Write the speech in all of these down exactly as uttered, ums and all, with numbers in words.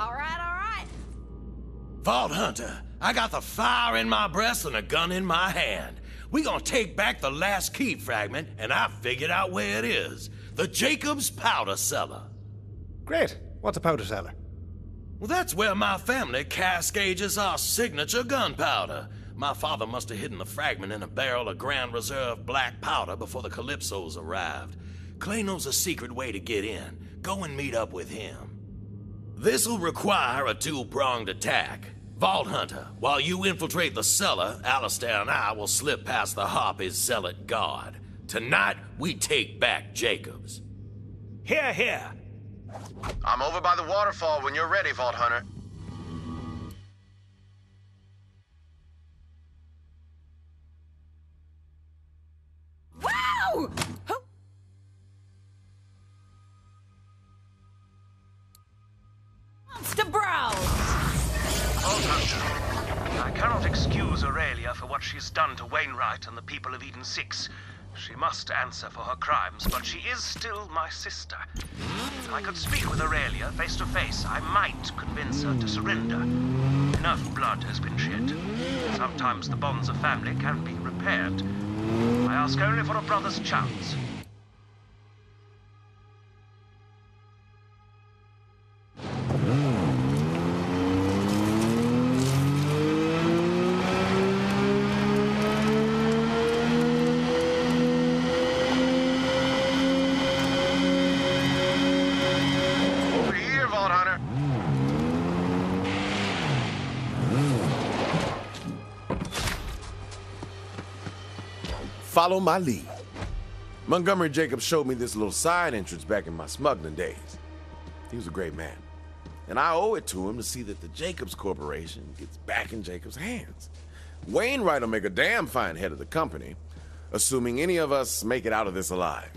All right, all right. Vault Hunter, I got the fire in my breast and a gun in my hand. We gonna take back the last key fragment, and I figured out where it is. The Jacobs Powder Cellar. Great. What's a powder cellar? Well, that's where my family cascades our signature gunpowder. My father must have hidden the fragment in a barrel of Grand Reserve Black Powder before the Calypsos arrived. Clay knows a secret way to get in. Go and meet up with him. This'll require a two-pronged attack. Vault Hunter, while you infiltrate the cellar, Alistair and I will slip past the Harpy's zealot guard. Tonight, we take back Jacobs. Hear, hear. I'm over by the waterfall when you're ready, Vault Hunter. Wow! Monster Brow! Vault Hunter, I cannot excuse Aurelia for what she's done to Wainwright and the people of Eden Six. She must answer for her crimes, but she is still my sister. If I could speak with Aurelia face to face, I might convince her to surrender. Enough blood has been shed. Sometimes the bonds of family can be repaired. I ask only for a brother's chance. Follow my lead. Montgomery Jacobs showed me this little side entrance back in my smuggling days. He was a great man, and I owe it to him to see that the Jacobs Corporation gets back in Jacobs' hands. Wainwright will make a damn fine head of the company, assuming any of us make it out of this alive.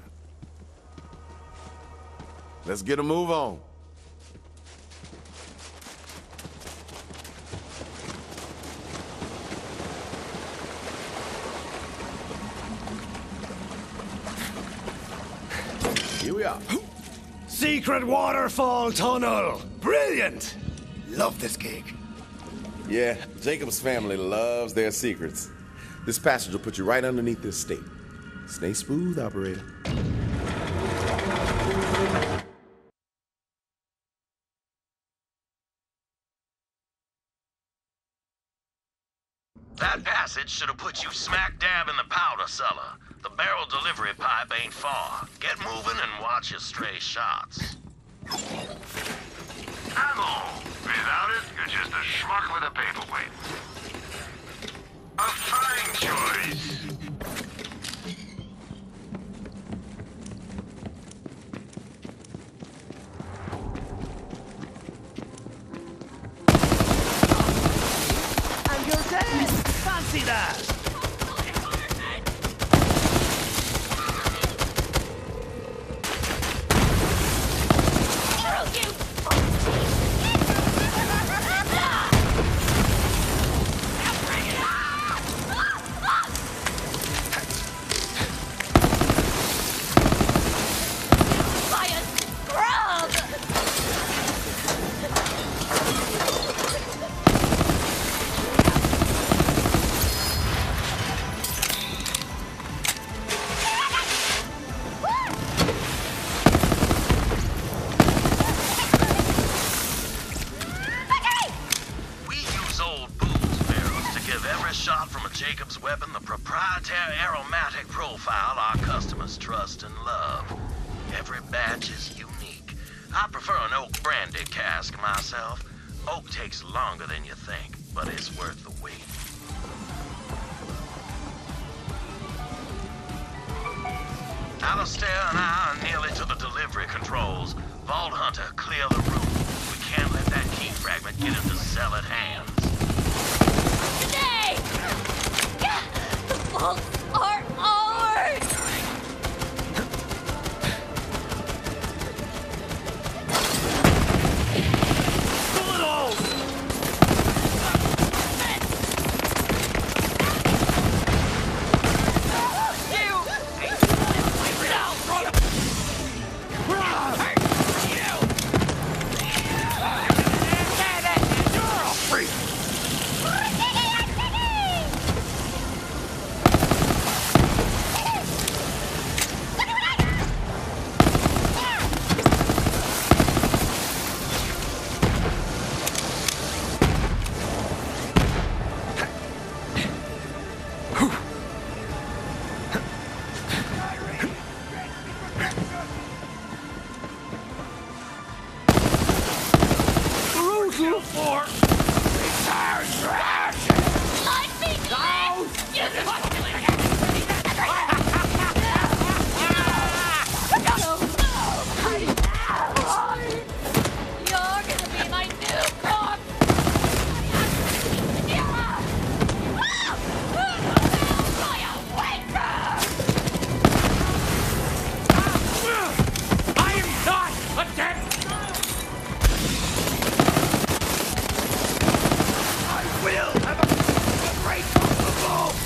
Let's get a move on. Here we are. Secret waterfall tunnel! Brilliant! Love this gig. Yeah, Jacob's family loves their secrets. This passage will put you right underneath this state. Stay smooth, operator. That passage should have put you smack dab in the powder cellar. The barrel delivery pipe ain't far. Get moving and watch your stray shots. Ammo! Without it, you're just a schmuck with a paperweight. A fine choice! And you're dead! Fancy that! Yeah!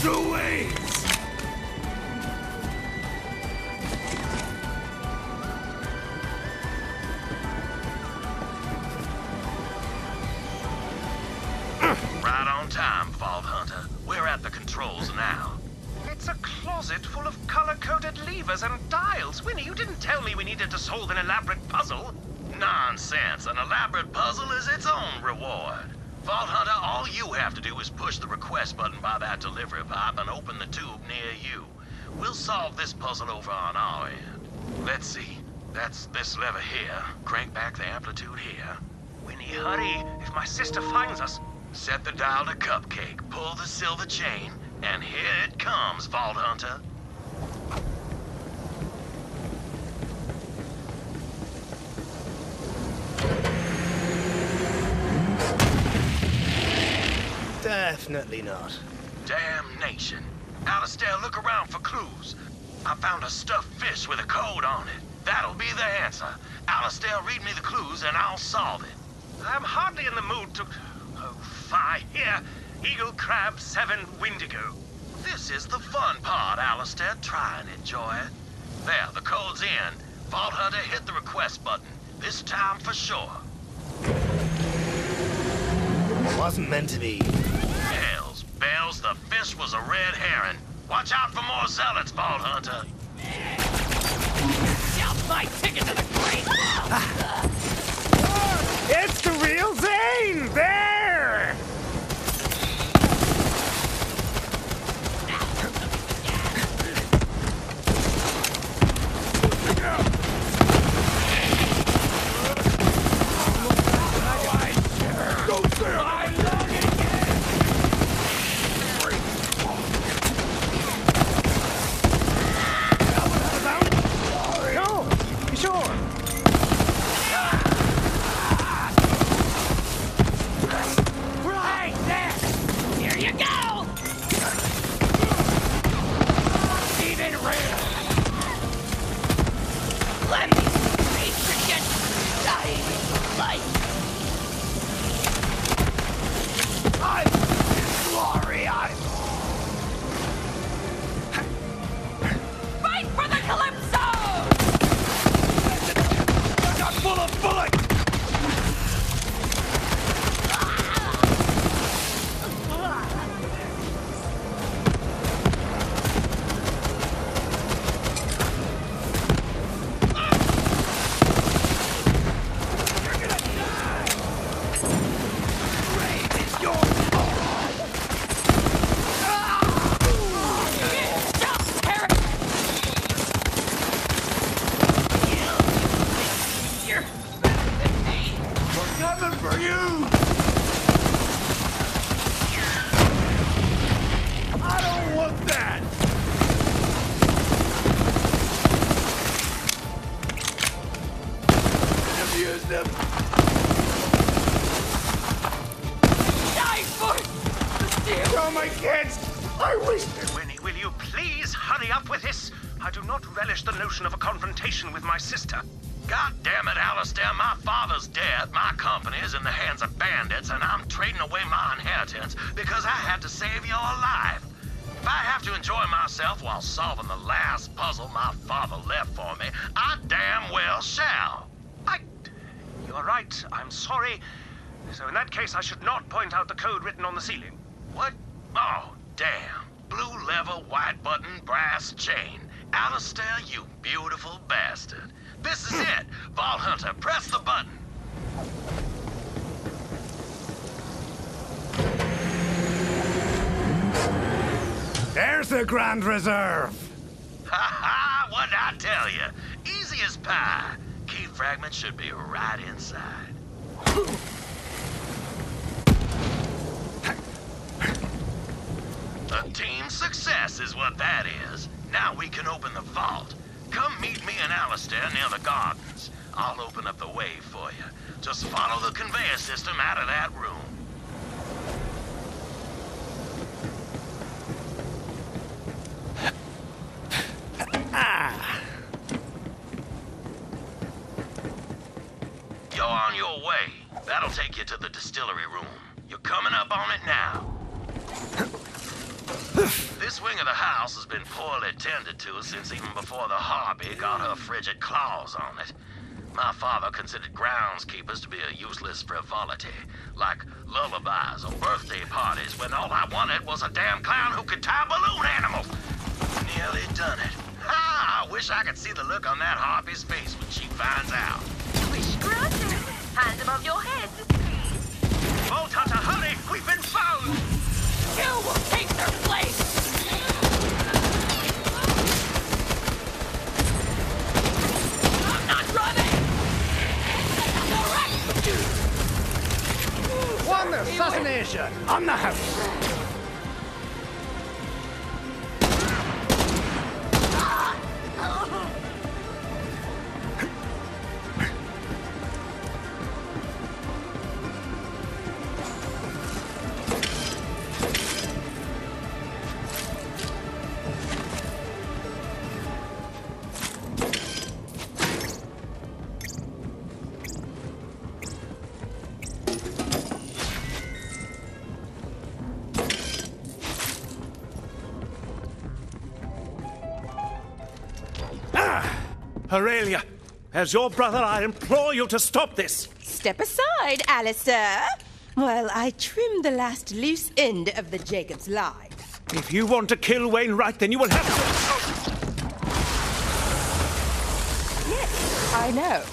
two ways! Right on time, Vault Hunter. We're at the controls now. It's a closet full of color-coded levers and dials. Winnie, you didn't tell me we needed to solve an elaborate puzzle. Nonsense. An elaborate puzzle is its own reward. Vault Hunter, all you have to do is push the request button by that delivery pipe and open the tube near you. We'll solve this puzzle over on our end. Let's see. That's this lever here. Crank back the amplitude here. Winnie, hurry. If my sister finds us... Set the dial to cupcake. Pull the silver chain. And here it comes, Vault Hunter. Definitely not. Damnation. Alistair, look around for clues. I found a stuffed fish with a code on it. That'll be the answer. Alistair, read me the clues and I'll solve it. I'm hardly in the mood to... Oh, fie. Here, Eagle Crab seven Windigo. This is the fun part, Alistair. Try and enjoy it. There, the code's in. Vault Hunter, hit the request button. This time for sure. It wasn't meant to be. Bells, bells, the fish was a red herring. Watch out for more zealots, Vault Hunter. Shelf my ticket to the grave! Ah. It's the real Zane! There! The Grand Reserve! Ha ha! What'd I tell you? Easy as pie. Key fragment should be right inside. A team success is what that is. Now we can open the vault. Come meet me and Alistair near the gardens. I'll open up the way for you. Just follow the conveyor system out of that room. You're on your way. That'll take you to the distillery room. You're coming up on it now. This wing of the house has been poorly tended to since even before the Harpy got her frigid claws on it. My father considered groundskeepers to be a useless frivolity, like lullabies or birthday parties, when all I wanted was a damn clown who could tie balloon animals. Nearly done it. Ah, I wish I could see the look on that Harpy's face when she finds out. We screwed them. Hands above your heads, please. Vault Hunter, hurry! We've been found! You will take their place! I'm not running! All right, dude! One assassination on the house! Aurelia, as your brother, I implore you to stop this. Step aside, Alistair, while I trim the last loose end of the Jacobs line. If you want to kill Wainwright, then you will have to... Yes, I know.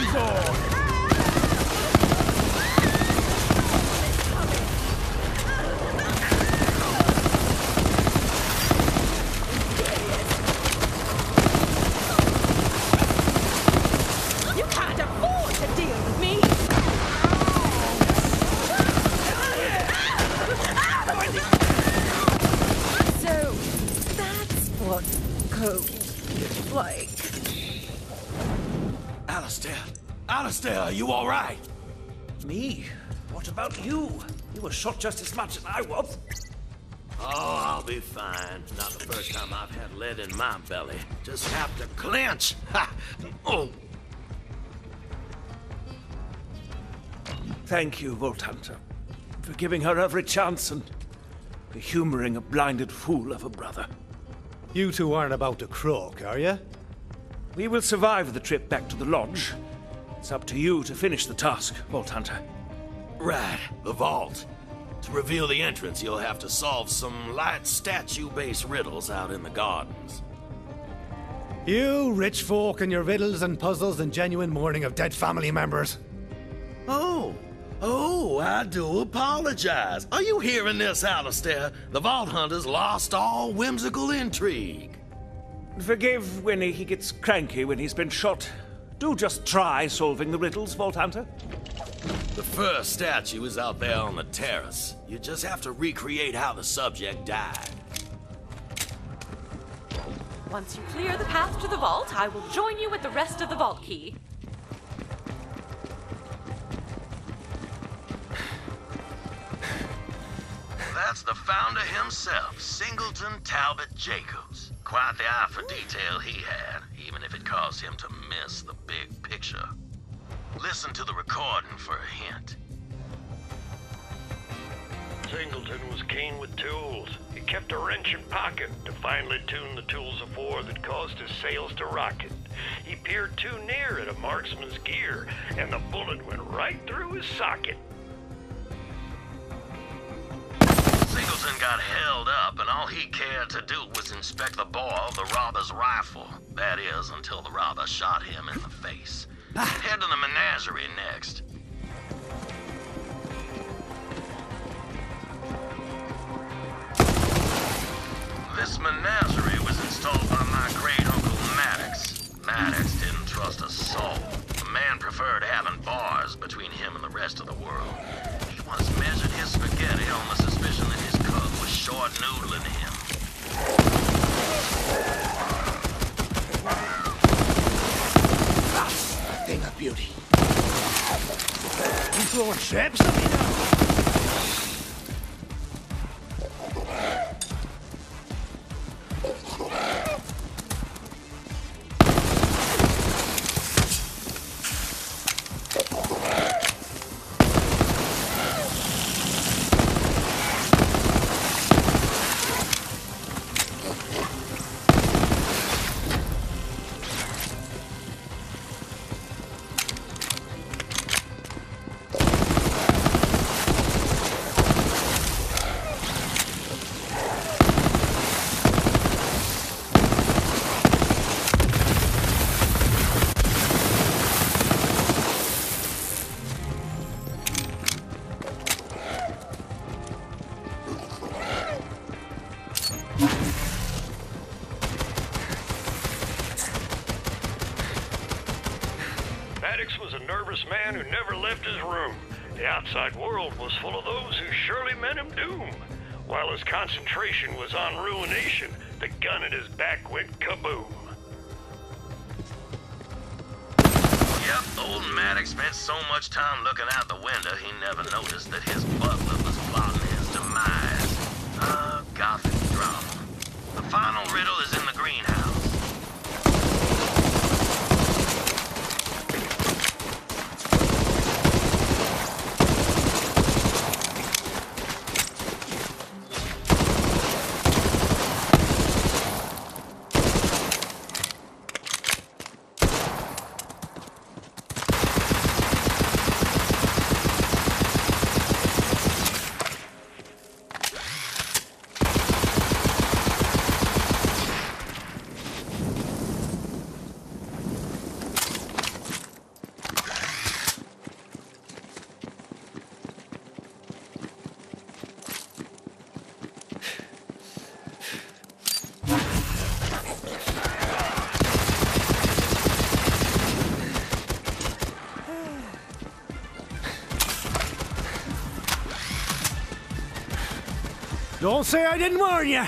Storm Zone! Alistair, are you all right? Me? What about you? You were shot just as much as I was. Oh, I'll be fine. Not the first time I've had lead in my belly. Just have to clench. Ha! Oh. Thank you, Vault Hunter, for giving her every chance and for humoring a blinded fool of a brother. You two aren't about to croak, are you? We will survive the trip back to the lodge. It's up to you to finish the task, Vault Hunter. Right, the vault. To reveal the entrance, you'll have to solve some light statue-based riddles out in the gardens. You rich folk and your riddles and puzzles and genuine mourning of dead family members. Oh, oh, I do apologize. Are you hearing this, Alistair? The Vault Hunter's lost all whimsical intrigue. Forgive Winnie, he gets cranky when he's been shot. Do just try solving the riddles, Vault Hunter. The first statue is out there on the terrace. You just have to recreate how the subject died. Once you clear the path to the vault, I will join you with the rest of the vault key. That's the founder himself, Singleton Talbot Jacobs. Quite the eye for detail he had, even if it caused him to miss the big picture. Listen to the recording for a hint. Singleton was keen with tools. He kept a wrench in pocket to finely tune the tools of war that caused his sails to rocket. He peered too near at a marksman's gear, and the bullet went right through his socket. Singleton got held up, and all he cared to do was inspect the bore of the robber's rifle. That is, until the robber shot him in the face. Head to the menagerie next. This menagerie was installed by my great uncle Maddox. Maddox didn't trust a soul. The man preferred having bars between him and the rest of the world. He once measured his spaghetti on the suspicion that his cook was short noodling him. That's a thing of beauty. You throwing traps at me now? Man who never left his room. The outside world was full of those who surely meant him doom. While his concentration was on ruination, the gun at his back went kaboom. Yep, old Maddox spent so much time looking out the window, he never noticed that his butler was plotting his demise. Uh, gothic drama. The final riddle is in the greenhouse. Don't say I didn't warn you.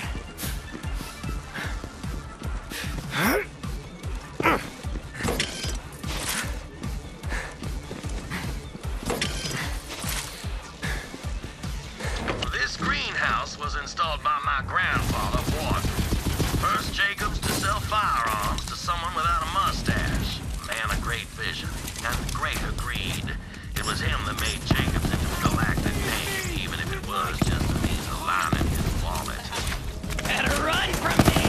This greenhouse was installed by my grandfather, Vaughn. First Jacobs to sell firearms to someone without a mustache. A man of great vision and greater greed. It was him that made Jacobs into a galactic name, even if it was just a piece of lime in his wallet. Better run from me!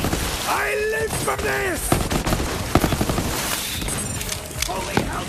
I live for this! Holy hell!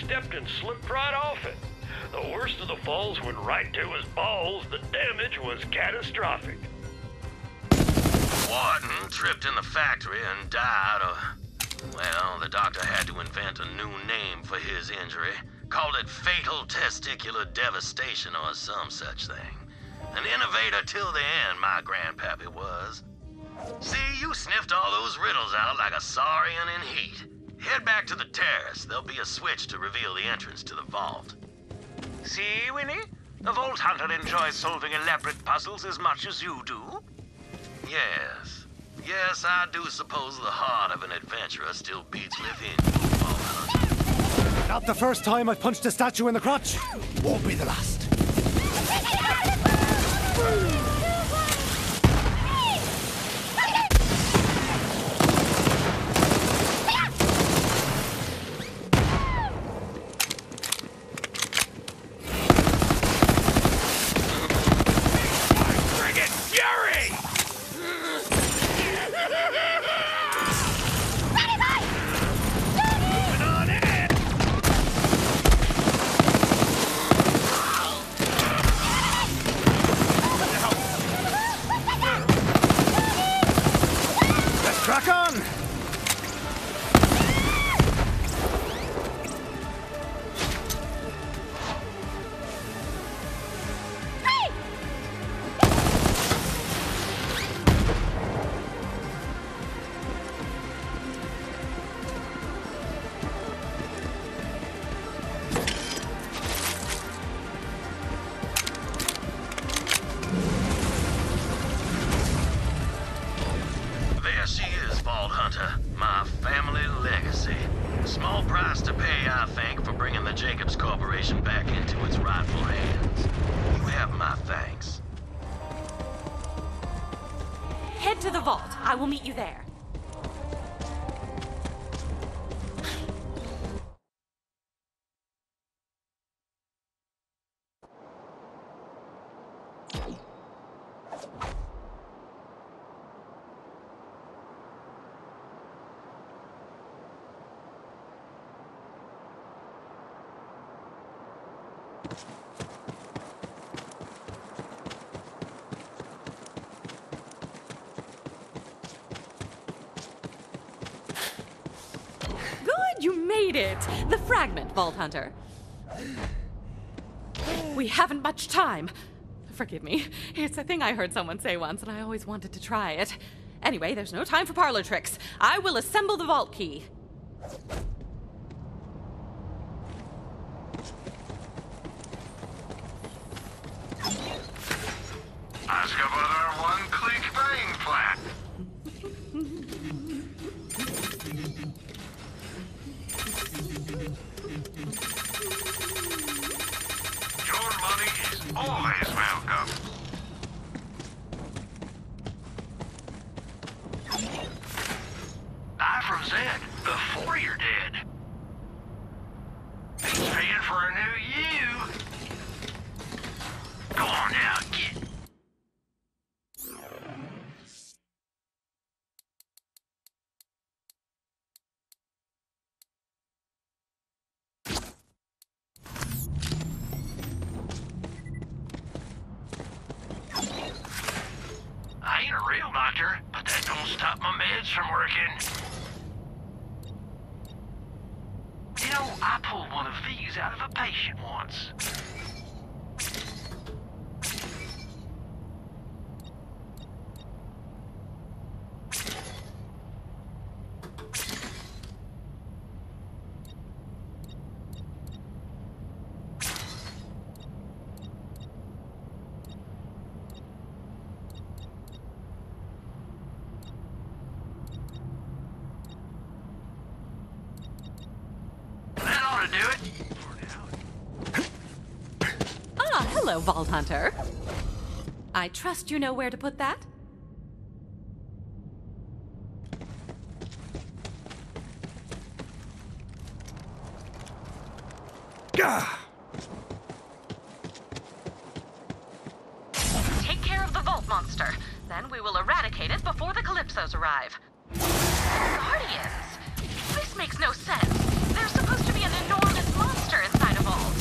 Stepped and slipped right off it. The worst of the falls went right to his balls. The damage was catastrophic. Warden tripped in the factory and died. Or, well, the doctor had to invent a new name for his injury. Called it fatal testicular devastation or some such thing. An innovator till the end, my grandpappy was. See, you sniffed all those riddles out like a saurian in heat. Head back to the terrace. There'll be a switch to reveal the entrance to the vault. See, Winnie? The Vault Hunter enjoys solving elaborate puzzles as much as you do. Yes. Yes, I do suppose the heart of an adventurer still beats within you, Vault Hunter. Not the first time I've punched a statue in the crotch. Won't be the last. It. The fragment, Vault Hunter. We haven't much time. Forgive me. It's a thing I heard someone say once, and I always wanted to try it. Anyway, there's no time for parlor tricks. I will assemble the vault key. always welcome. I froze in before you're dead. Paying for a new you. Go on now, get. Stop my meds from working. You know, I pulled one of these out of a patient once. Vault Hunter. I trust you know where to put that? Gah! Take care of the Vault Monster. Then we will eradicate it before the Calypsos arrive. Guardians! This makes no sense. There's supposed to be an enormous monster inside a vault.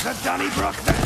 To Donnybrook then!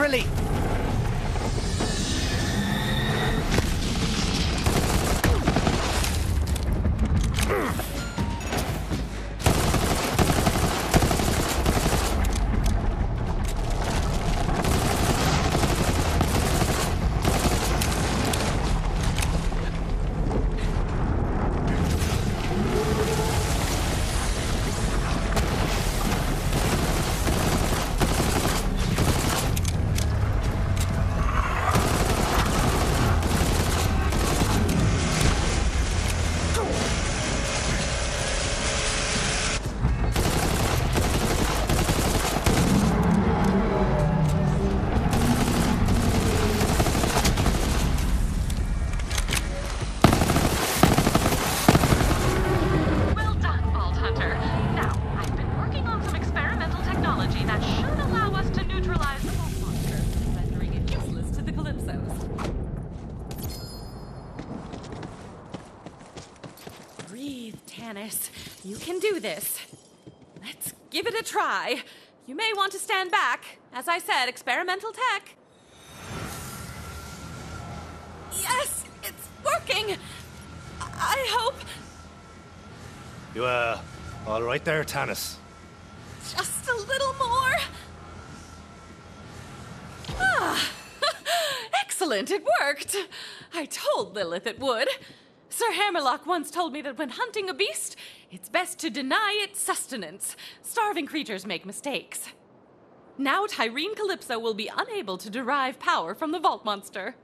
relief. You can do this. Let's give it a try. You may want to stand back. As I said, experimental tech. Yes, it's working. I hope. You, uh, all right there, Tannis? Just a little more. Ah, excellent, it worked. I told Lilith it would. Sir Hammerlock once told me that when hunting a beast, it's best to deny it sustenance. Starving creatures make mistakes. Now Tyreen Calypso will be unable to derive power from the Vault Monster.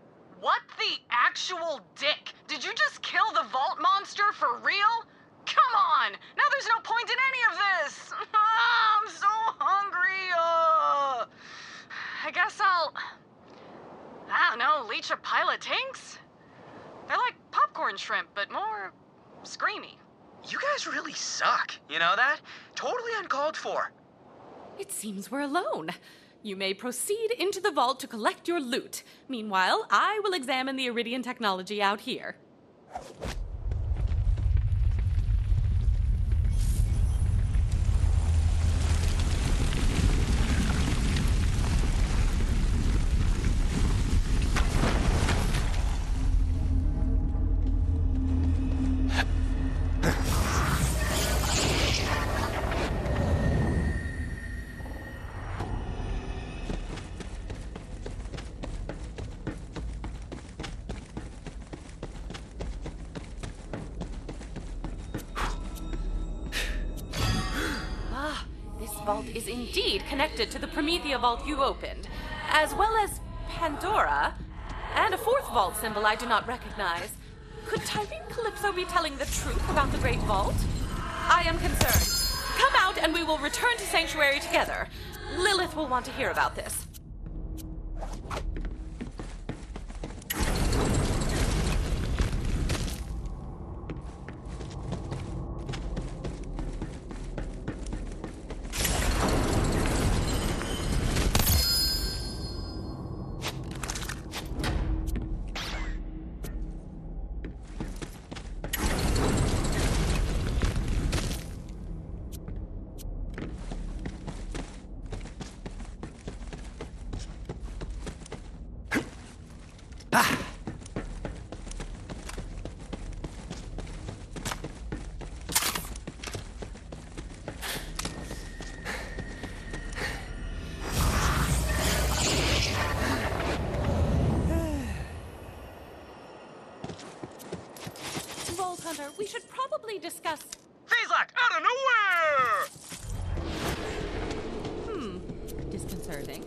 What the actual dick? Did you just kill the Vault Monster for real? Come on! Now there's no point in any of this! I'm so hungry! Uh, I guess I'll... I don't know, leech a pile of tinks? They're like popcorn shrimp, but more screamy. You guys really suck. You know that? Totally uncalled for. It seems we're alone. You may proceed into the vault to collect your loot. Meanwhile, I will examine the Iridian technology out here. Is indeed connected to the Promethea vault you opened, as well as Pandora, and a fourth vault symbol I do not recognize. Could Tyreen Calypso be telling the truth about the Great Vault? I am concerned. Come out and we will return to Sanctuary together. Lilith will want to hear about this. We should probably discuss... She's like out of nowhere! Hmm. Disconcerting.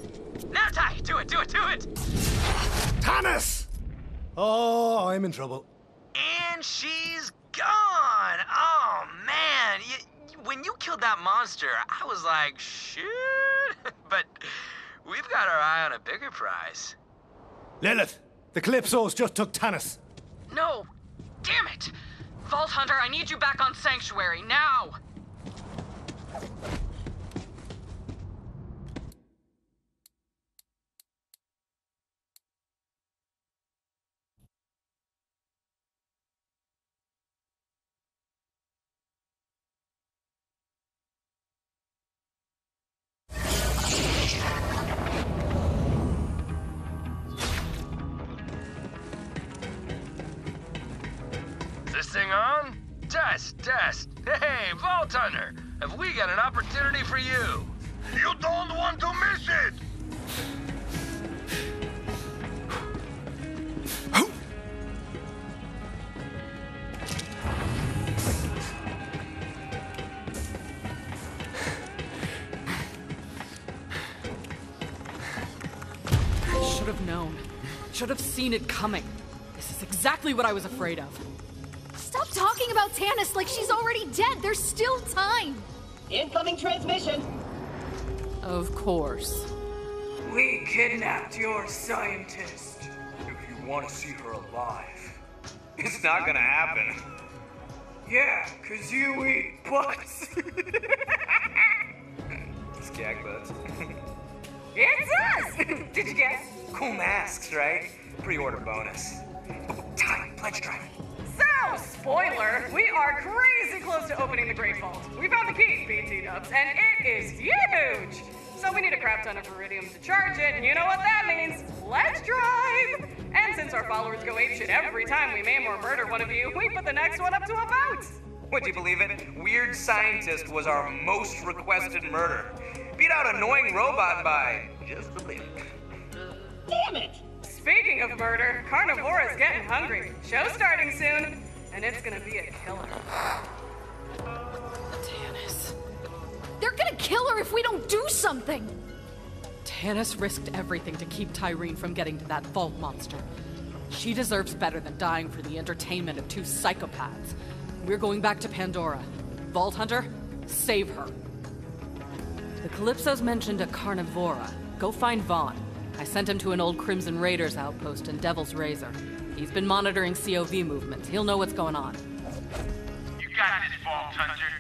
Now, Ty! Do it, do it, do it! Tannis! Oh, I'm in trouble. And she's gone! Oh, man! You, when you killed that monster, I was like, shit! But we've got our eye on a bigger prize. Lilith! The Calypsos just took Tannis! No! Damn it! Vault Hunter, I need you back on Sanctuary, now! this thing on? Test, test. Hey, Vault Hunter, have we got an opportunity for you? You don't want to miss it! Should have seen it coming. This is exactly what I was afraid of. Stop talking about Tannis like she's already dead. There's still time. Incoming transmission. Of course. We kidnapped your scientist. If you want to see her alive, it's not gonna happen. Yeah, cause you eat butts. Skag butts. It's us! Did you guess? Cool masks, right? Pre-order bonus. Time, pledge drive. So, spoiler, we are crazy close to opening the Great Vault. We found the key, B T-dubs, and it is huge! So we need a crap ton of Iridium to charge it, and you know what that means? Pledge drive! And since our followers go apeshit every time we maim or murder one of you, we put the next one up to a vote! Would you believe it? Weird Scientist was our most requested murder. Beat out Annoying Robot by just a bit. Damn it! Speaking of murder, Carnivora's getting hungry. Show starting soon, and it's gonna be a killer. Tannis. They're gonna kill her if we don't do something! Tannis risked everything to keep Tyreen from getting to that Vault Monster. She deserves better than dying for the entertainment of two psychopaths. We're going back to Pandora. Vault Hunter, save her. The Calypso's mentioned a Carnivora. Go find Vaughn. I sent him to an old Crimson Raiders outpost in Devil's Razor. He's been monitoring C O V movements. He'll know what's going on. You got this, Vault Hunter.